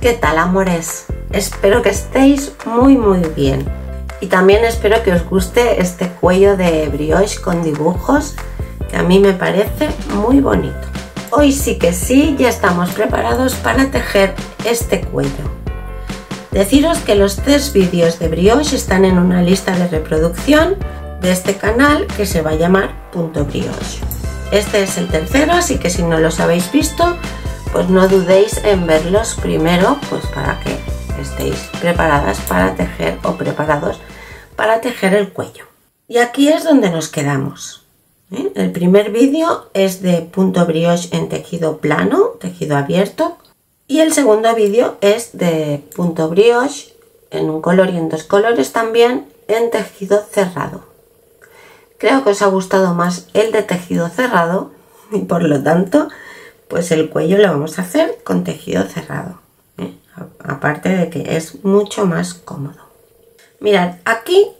¿Qué tal, amores? Espero que estéis muy muy bien y también espero que os guste este cuello de brioche con dibujos, que a mí me parece muy bonito. Hoy sí que sí, ya estamos preparados para tejer este cuello. Deciros que los 3 vídeos de brioche están en una lista de reproducción de este canal que se va a llamar Punto Brioche. Este es el 3º, así que si no los habéis visto, pues no dudéis en verlos primero, pues para que estéis preparadas para tejer o preparados para tejer el cuello. Y aquí es donde nos quedamos. El primer vídeo es de Punto Brioche en tejido plano, tejido abierto, y el segundo vídeo es de Punto Brioche en un color y en 2 colores también en tejido cerrado. Creo que os ha gustado más el de tejido cerrado y por lo tanto pues el cuello lo vamos a hacer con tejido cerrado, aparte de que es mucho más cómodo. Mirad, aquí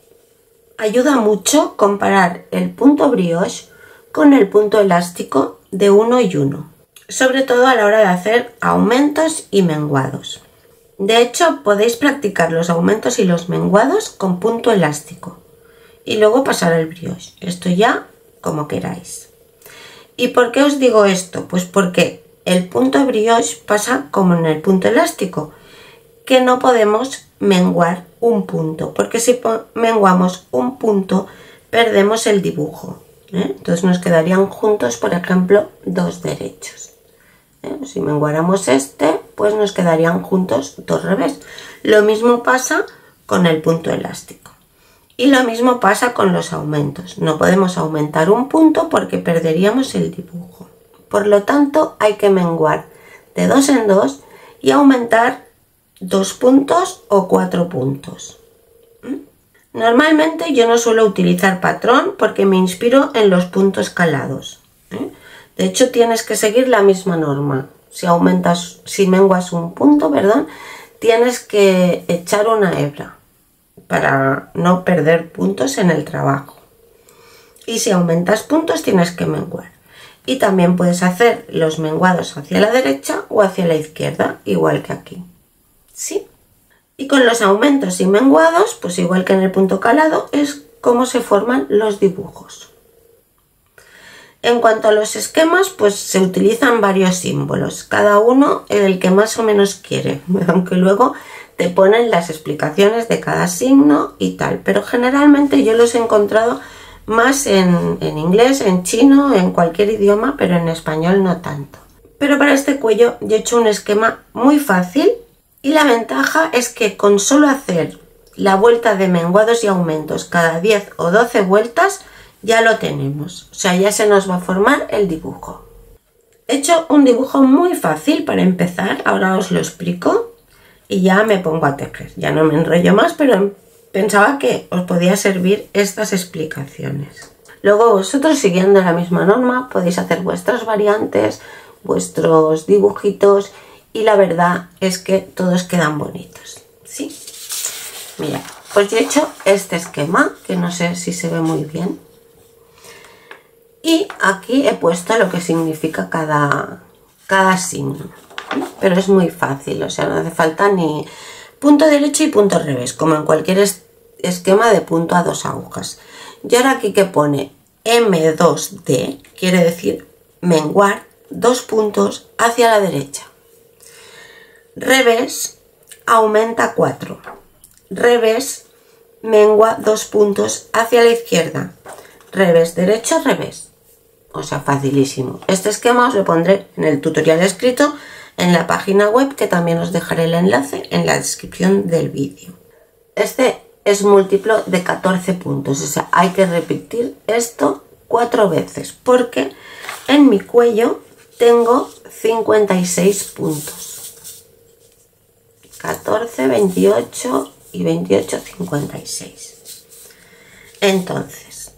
ayuda mucho comparar el punto brioche con el punto elástico de 1 y 1, sobre todo a la hora de hacer aumentos y menguados. De hecho, podéis practicar los aumentos y los menguados con punto elástico y luego pasar al brioche, esto ya como queráis. ¿Y por qué os digo esto? Pues porque el punto brioche pasa como en el punto elástico, que no podemos menguar un punto, porque si menguamos un punto perdemos el dibujo, entonces nos quedarían juntos, por ejemplo, 2 derechos. Si menguáramos este, pues nos quedarían juntos 2 revés. Lo mismo pasa con el punto elástico y lo mismo pasa con los aumentos. No podemos aumentar un punto porque perderíamos el dibujo, por lo tanto hay que menguar de 2 en 2 y aumentar 2 puntos o 4 puntos. Normalmente yo no suelo utilizar patrón porque me inspiro en los puntos calados. De hecho, tienes que seguir la misma norma. Si menguas un punto, tienes que echar una hebra para no perder puntos en el trabajo. Y si aumentas puntos, tienes que menguar. Y también puedes hacer los menguados hacia la derecha o hacia la izquierda, igual que aquí. ¿Sí? Y con los aumentos y menguados, pues igual que en el punto calado, es como se forman los dibujos. En cuanto a los esquemas, pues se utilizan varios símbolos, cada uno el que más o menos quiere, aunque luego te ponen las explicaciones de cada signo y tal, pero generalmente yo los he encontrado más en inglés, en chino, en cualquier idioma, pero en español no tanto. Pero para este cuello yo he hecho un esquema muy fácil y la ventaja es que con solo hacer la vuelta de menguados y aumentos cada 10 o 12 vueltas ya lo tenemos, o sea, ya se nos va a formar el dibujo. He hecho un dibujo muy fácil para empezar, ahora os lo explico y ya me pongo a tejer, ya no me enrollo más, pero pensaba que os podía servir estas explicaciones. Luego vosotros, siguiendo la misma norma, podéis hacer vuestras variantes, vuestros dibujitos y la verdad es que todos quedan bonitos, ¿sí? Mira, pues yo he hecho este esquema, que no sé si se ve muy bien. Y aquí he puesto lo que significa cada signo, pero es muy fácil, o sea, no hace falta ni punto derecho y punto revés, como en cualquier esquema de punto a 2 agujas. Y ahora aquí que pone M2D, quiere decir menguar 2 puntos hacia la derecha. Revés, aumenta 4. Revés, mengua 2 puntos hacia la izquierda. Revés, derecho, revés. O sea, facilísimo. Este esquema os lo pondré en el tutorial escrito en la página web, que también os dejaré el enlace en la descripción del vídeo. Este es múltiplo de 14 puntos, o sea, hay que repetir esto 4 veces, porque en mi cuello tengo 56 puntos. 14, 28 y 28, 56. Entonces,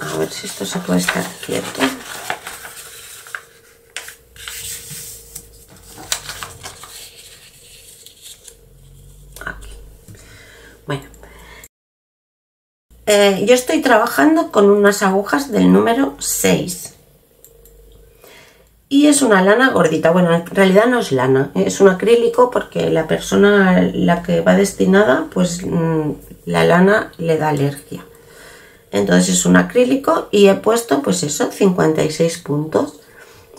a ver si esto se puede estar quieto. Aquí. Bueno. Yo estoy trabajando con unas agujas del número 6. y es una lana gordita. Bueno, en realidad no es lana, es un acrílico porque la persona a la que va destinada, pues la lana le da alergia. Entonces es un acrílico y he puesto pues eso, 56 puntos.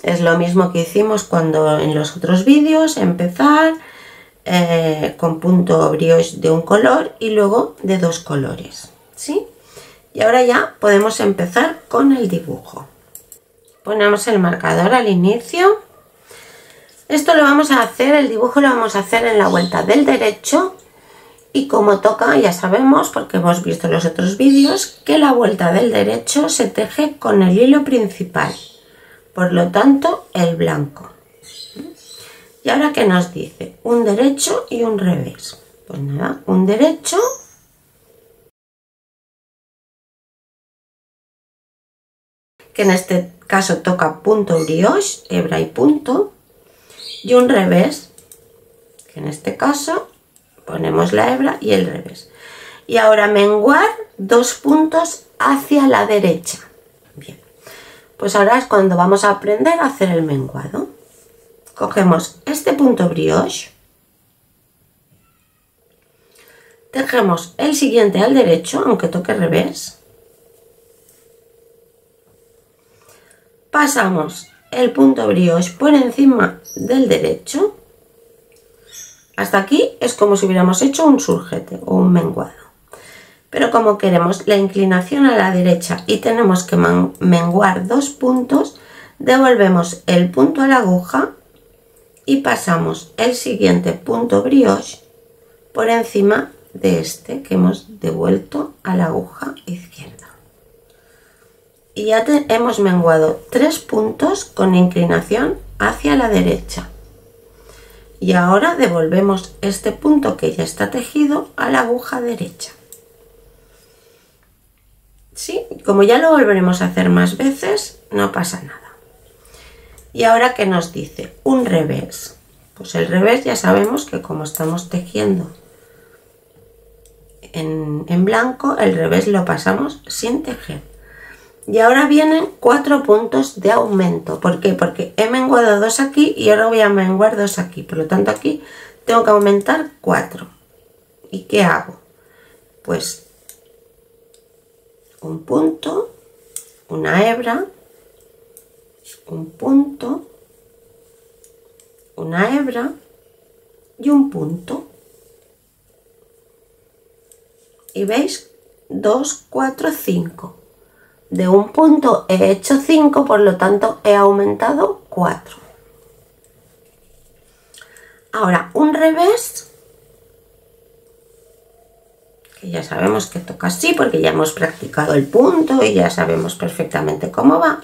Es lo mismo que hicimos cuando en los otros vídeos, empezar con punto brioche de un color y luego de dos colores, ¿sí? Y ahora ya podemos empezar con el dibujo. Ponemos el marcador al inicio. Esto lo vamos a hacer, el dibujo lo vamos a hacer en la vuelta del derecho. Y como toca, ya sabemos, porque hemos visto en los otros vídeos, que la vuelta del derecho se teje con el hilo principal, por lo tanto el blanco. Y ahora, ¿qué nos dice? Un derecho y un revés. Pues nada, un derecho que en este caso toca punto brioche, hebra y punto, y un revés que en este caso ponemos la hebra y el revés. Y ahora menguar dos puntos hacia la derecha. Bien, pues ahora es cuando vamos a aprender a hacer el menguado. Cogemos este punto brioche, tejemos el siguiente al derecho, aunque toque revés, pasamos el punto brioche por encima del derecho. Hasta aquí es como si hubiéramos hecho un surjete o un menguado, pero como queremos la inclinación a la derecha y tenemos que menguar dos puntos, devolvemos el punto a la aguja y pasamos el siguiente punto brioche por encima de este que hemos devuelto a la aguja izquierda. Y ya hemos menguado tres puntos con inclinación hacia la derecha. Y ahora devolvemos este punto que ya está tejido a la aguja derecha. ¿Sí? Como ya lo volveremos a hacer más veces, no pasa nada. Y ahora, ¿qué nos dice? Un revés. Pues el revés ya sabemos que como estamos tejiendo en blanco, el revés lo pasamos sin tejer. Y ahora vienen cuatro puntos de aumento. ¿Por qué? Porque he menguado dos aquí y ahora voy a menguar dos aquí. Por lo tanto, aquí tengo que aumentar 4. ¿Y qué hago? Pues un punto, una hebra, un punto, una hebra y un punto. Y veis, 2, 4, 5. De un punto he hecho 5, por lo tanto he aumentado 4. Ahora un revés, que ya sabemos que toca así porque ya hemos practicado el punto y ya sabemos perfectamente cómo va.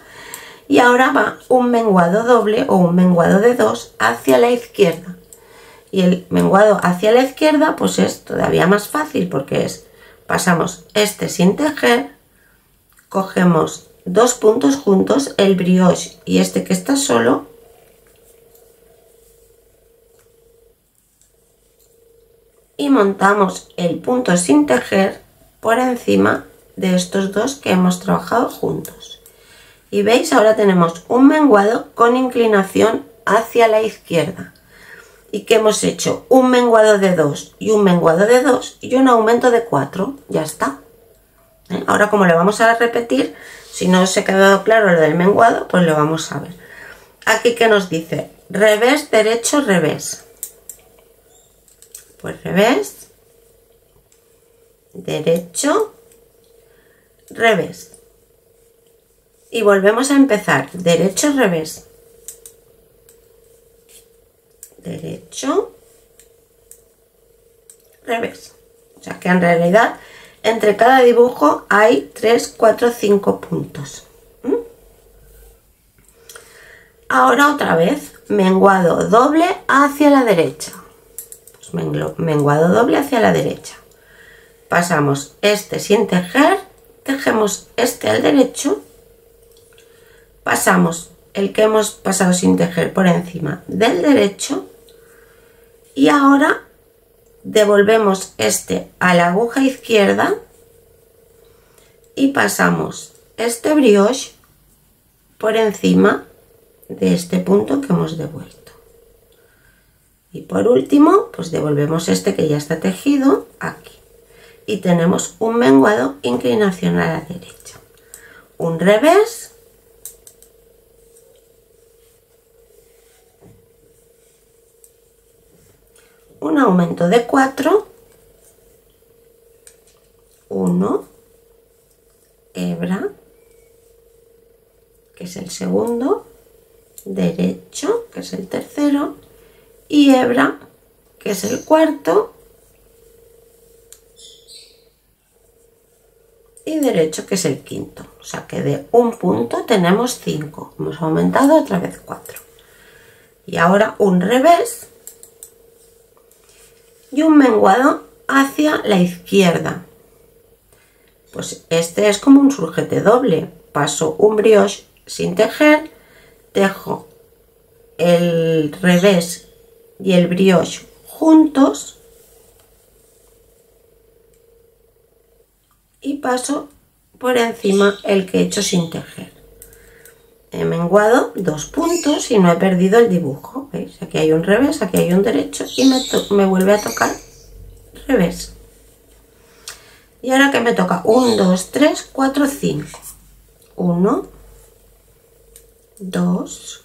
Y ahora va un menguado doble o un menguado de 2 hacia la izquierda. Y el menguado hacia la izquierda pues es todavía más fácil porque es, pasamos este sin tejer, cogemos dos puntos juntos, el brioche y este que está solo, y montamos el punto sin tejer por encima de estos dos que hemos trabajado juntos. Y veis, ahora tenemos un menguado con inclinación hacia la izquierda. ¿Y qué hemos hecho? Un menguado de 2 y un menguado de 2 y un aumento de 4. Ya está. Ahora, como lo vamos a repetir, si no os ha quedado claro lo del menguado, pues lo vamos a ver. Aquí, ¿qué nos dice? Revés, derecho, revés. Pues revés, derecho, revés. Y volvemos a empezar, derecho, revés, derecho, revés. O sea que en realidad entre cada dibujo hay 3, 4, 5 puntos. Ahora otra vez, menguado doble hacia la derecha. Pues menguado doble hacia la derecha. Pasamos este sin tejer, tejemos este al derecho. Pasamos el que hemos pasado sin tejer por encima del derecho y ahora devolvemos este a la aguja izquierda y pasamos este brioche por encima de este punto que hemos devuelto. Y por último, pues devolvemos este que ya está tejido aquí. Y tenemos un menguado, inclinación a la derecha, un revés . Un aumento de 4, 1, hebra, que es el segundo, derecho, que es el tercero, y hebra, que es el cuarto, y derecho, que es el quinto. O sea que de un punto tenemos 5, hemos aumentado otra vez 4. Y ahora un revés y un menguado hacia la izquierda. Pues este es como un surgete doble. Paso un brioche sin tejer, tejo el revés y el brioche juntos y paso por encima el que he hecho sin tejer. He menguado 2 puntos y no he perdido el dibujo. ¿Veis? Aquí hay un revés, aquí hay un derecho y me vuelve a tocar revés. Y ahora que me toca 1, 2, 3, 4, 5. 1, 2,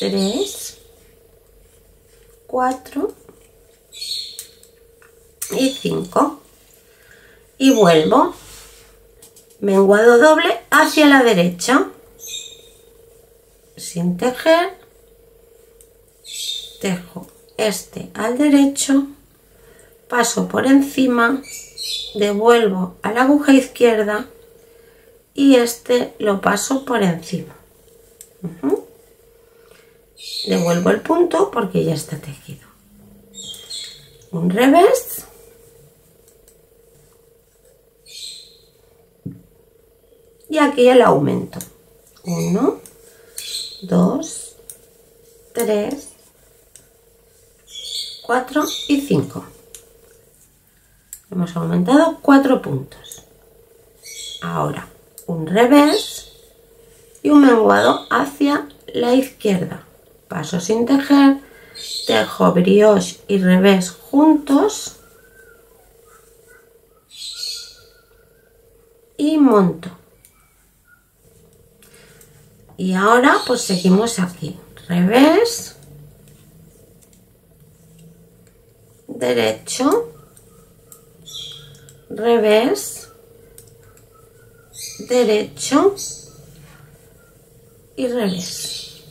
3, 4 y 5. Y vuelvo. Menguado doble hacia la derecha. Sin tejer, tejo este al derecho, paso por encima, devuelvo a la aguja izquierda y este lo paso por encima. Devuelvo el punto porque ya está tejido. Un revés y aquí el aumento. 1, 2, 3, 4 y 5. Hemos aumentado 4 puntos. Ahora un revés y un menguado hacia la izquierda. Paso sin tejer, tejo brioche y revés juntos y monto. Y ahora pues seguimos aquí, revés, derecho, revés, derecho y revés.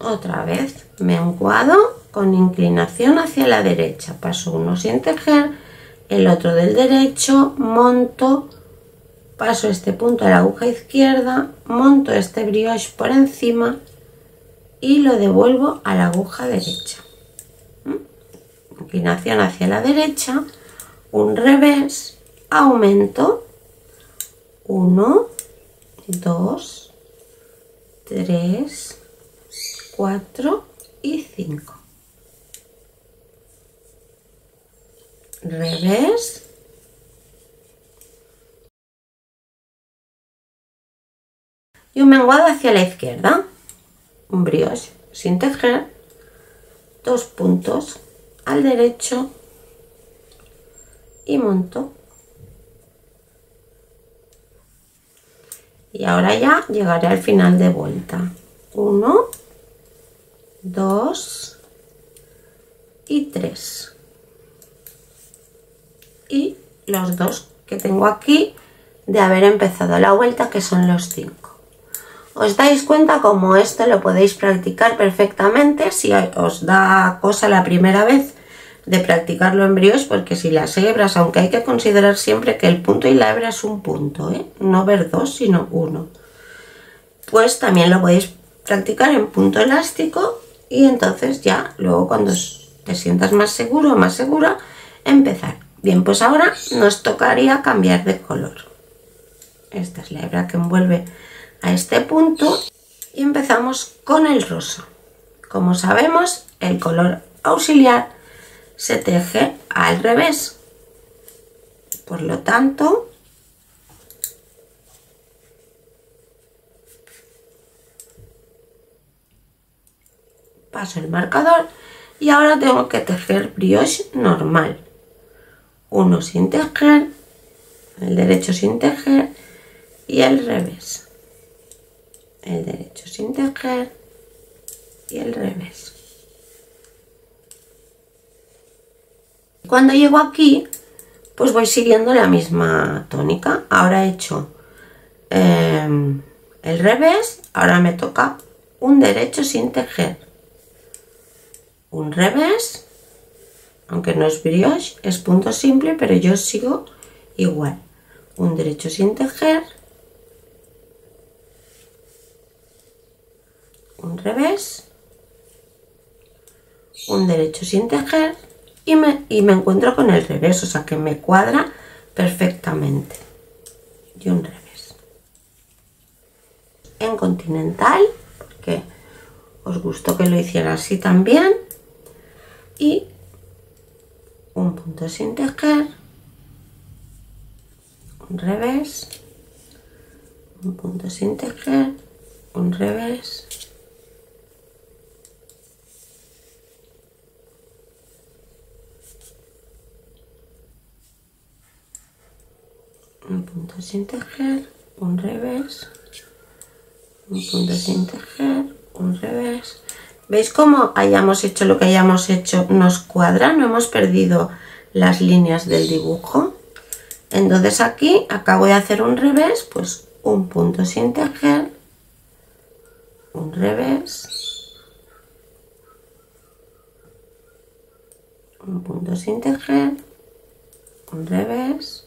Otra vez menguado con inclinación hacia la derecha, paso uno sin tejer, el otro del derecho, monto. Paso este punto a la aguja izquierda, monto este brioche por encima y lo devuelvo a la aguja derecha. Inclinación hacia la derecha, un revés, aumento, 1, 2, 3, 4 y 5. Revés. Y un menguado hacia la izquierda, un brioche sin tejer, 2 puntos al derecho y monto. Y ahora ya llegaré al final de vuelta. 1, 2 y 3. Y los 2 que tengo aquí de haber empezado la vuelta, que son los 5. Os dais cuenta como esto lo podéis practicar perfectamente. Si os da cosa la primera vez de practicarlo en brioche, porque si las hebras, aunque hay que considerar siempre que el punto y la hebra es un punto, no ver 2 sino 1, pues también lo podéis practicar en punto elástico y entonces ya luego cuando te sientas más seguro o más segura empezar. Bien, pues ahora nos tocaría cambiar de color. Esta es la hebra que envuelve a este punto y empezamos con el rosa. Como sabemos, el color auxiliar se teje al revés, por lo tanto paso el marcador y ahora tengo que tejer brioche normal, uno sin tejer, el derecho sin tejer y el revés, el derecho sin tejer y el revés. Cuando llego aquí pues voy siguiendo la misma tónica. Ahora he hecho el revés, ahora me toca un derecho sin tejer, un revés, aunque no es brioche, es punto simple, pero yo sigo igual, un derecho sin tejer, un revés, un derecho sin tejer y me encuentro con el revés, o sea que me cuadra perfectamente, y un revés. En continental, porque os gustó que lo hiciera así también, y un punto sin tejer, un revés, un punto sin tejer, un revés, un punto sin tejer, un revés, un punto sin tejer, un revés. ¿Veis cómo hayamos hecho lo que hayamos hecho? Nos cuadra, no hemos perdido las líneas del dibujo. Entonces aquí acabo de hacer un revés, pues un punto sin tejer, un revés, un punto sin tejer, un revés,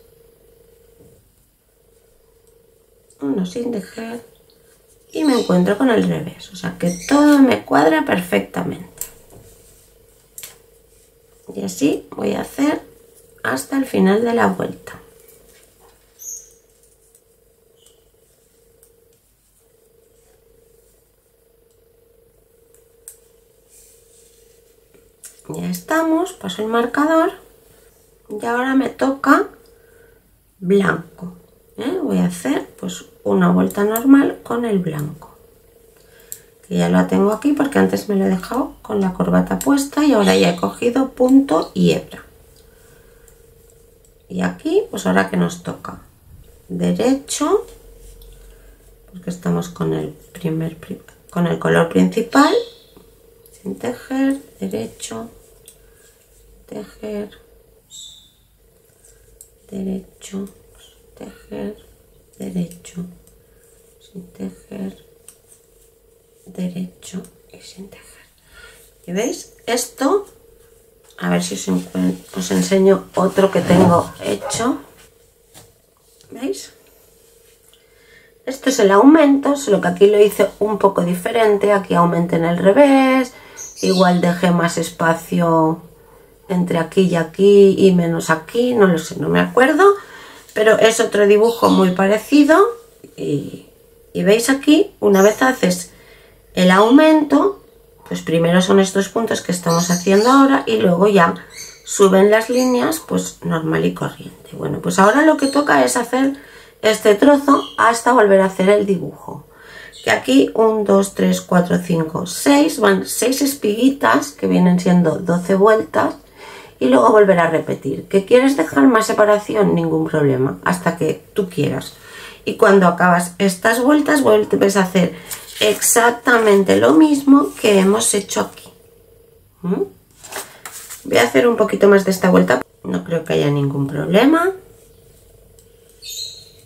uno sin tejer y me encuentro con el revés, o sea que todo me cuadra perfectamente. Y así voy a hacer hasta el final de la vuelta. Ya estamos, paso el marcador y ahora me toca blanco. Voy a hacer pues una vuelta normal con el blanco, que ya lo tengo aquí porque antes me lo he dejado con la corbata puesta y ahora ya he cogido punto y hebra. Y aquí pues ahora que nos toca derecho, porque estamos con el color principal, sin tejer, derecho, tejer, derecho, tejer, derecho, sin tejer, derecho y sin tejer. ¿Y veis? Esto, a ver si os enseño otro que tengo hecho. ¿Veis? Esto es el aumento, solo que aquí lo hice un poco diferente. Aquí aumenté en el revés, igual dejé más espacio entre aquí y aquí y menos aquí, no lo sé, no me acuerdo. Pero es otro dibujo muy parecido y veis aquí, una vez haces el aumento, pues primero son estos puntos que estamos haciendo ahora y luego ya suben las líneas pues normal y corriente. Bueno, pues ahora lo que toca es hacer este trozo hasta volver a hacer el dibujo. Que aquí 1, 2, 3, 4, 5, 6, van 6 espiguitas que vienen siendo 12 vueltas. Y luego volver a repetir. ¿Que quieres dejar más separación? Ningún problema, hasta que tú quieras. Y cuando acabas estas vueltas vuelves a hacer exactamente lo mismo que hemos hecho aquí. Voy a hacer un poquito más de esta vuelta, no creo que haya ningún problema.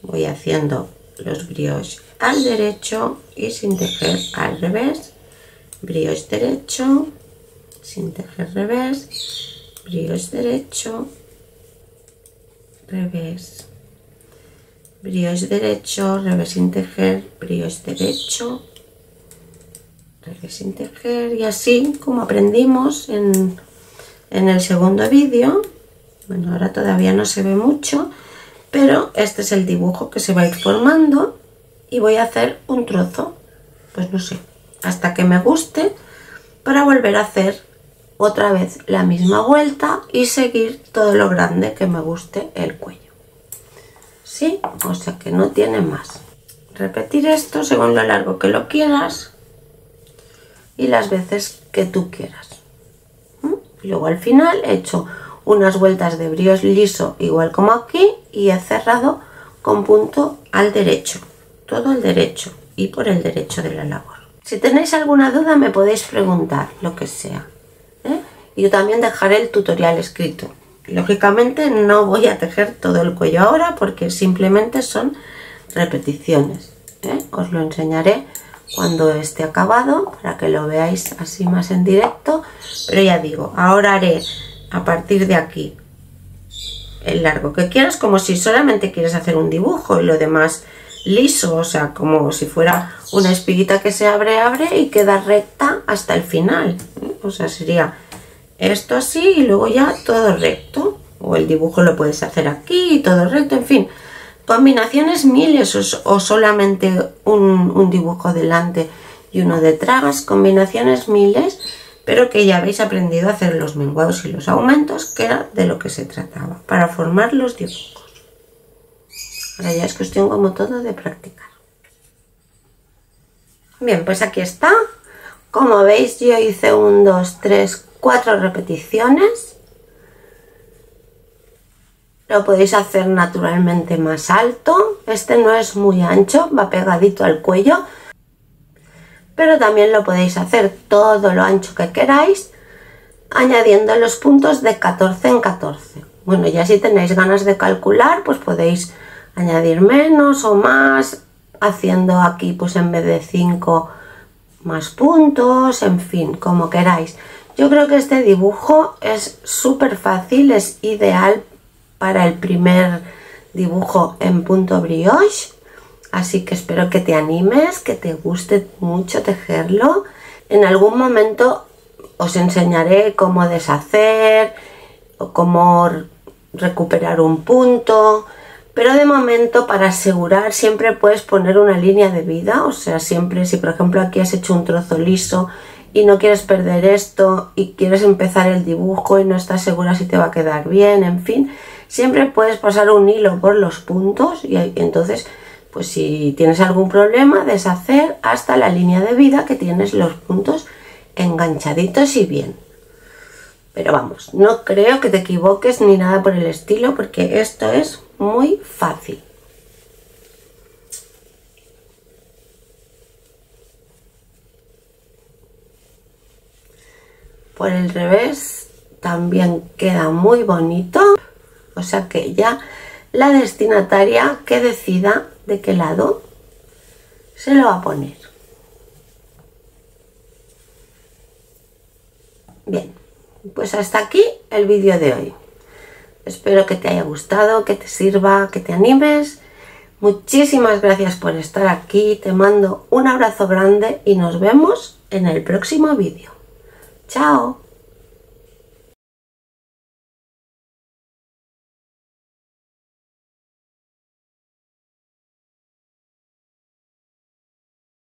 Voy haciendo los brioches al derecho y sin tejer al revés, brioche derecho, sin tejer revés, brioche derecho, revés, brioche derecho, revés sin tejer, brioche derecho, revés sin tejer. Y así como aprendimos en el segundo vídeo. Bueno, ahora todavía no se ve mucho, pero este es el dibujo que se va a ir formando y voy a hacer un trozo, pues no sé, hasta que me guste, para volver a hacer otra vez la misma vuelta y seguir todo lo grande que me guste el cuello. ¿Sí? O sea que no tiene más. Repetir esto según lo largo que lo quieras. y las veces que tú quieras. Y luego al final he hecho unas vueltas de brioche liso igual como aquí y he cerrado con punto al derecho, todo al derecho y por el derecho de la labor. Si tenéis alguna duda me podéis preguntar, lo que sea, ¿eh? Yo también dejaré el tutorial escrito. Lógicamente no voy a tejer todo el cuello ahora porque simplemente son repeticiones, ¿eh? Os lo enseñaré cuando esté acabado para que lo veáis así más en directo, pero ya digo, ahora haré a partir de aquí el largo que quieras, como si solamente quieres hacer un dibujo y lo demás liso, o sea, como si fuera una espiguita que se abre y queda recta hasta el final, ¿eh? O sea, sería esto así y luego ya todo recto, o el dibujo lo puedes hacer aquí y todo recto, en fin, combinaciones miles, o solamente un dibujo delante y uno detrás, combinaciones miles, pero que ya habéis aprendido a hacer los menguados y los aumentos, que era de lo que se trataba, para formar los dibujos. Ahora ya es cuestión, como todo, de practicar. Bien, pues aquí está. Como veis, yo hice 1, 2, 3, 4 repeticiones. Lo podéis hacer naturalmente más alto. Este no es muy ancho, va pegadito al cuello, pero también lo podéis hacer todo lo ancho que queráis, añadiendo los puntos de 14 en 14. Bueno, ya si tenéis ganas de calcular, pues podéis añadir menos o más, haciendo aquí pues en vez de 5 más puntos, en fin, como queráis. Yo creo que este dibujo es súper fácil, es ideal para el primer dibujo en punto brioche, así que espero que te animes, que te guste mucho tejerlo. En algún momento os enseñaré cómo deshacer o cómo recuperar un punto, pero de momento, para asegurar, siempre puedes poner una línea de vida, o sea, siempre si por ejemplo aquí has hecho un trozo liso y no quieres perder esto y quieres empezar el dibujo y no estás segura si te va a quedar bien, en fin, siempre puedes pasar un hilo por los puntos y entonces pues si tienes algún problema, deshacer hasta la línea de vida que tienes los puntos enganchaditos y bien. Pero vamos, no creo que te equivoques ni nada por el estilo, porque esto es muy fácil. Por el revés también queda muy bonito, o sea que ya la destinataria que decida de qué lado se lo va a poner. Bien, pues hasta aquí el vídeo de hoy. Espero que te haya gustado, que te sirva, que te animes. Muchísimas gracias por estar aquí, te mando un abrazo grande y nos vemos en el próximo vídeo. ¡Chao!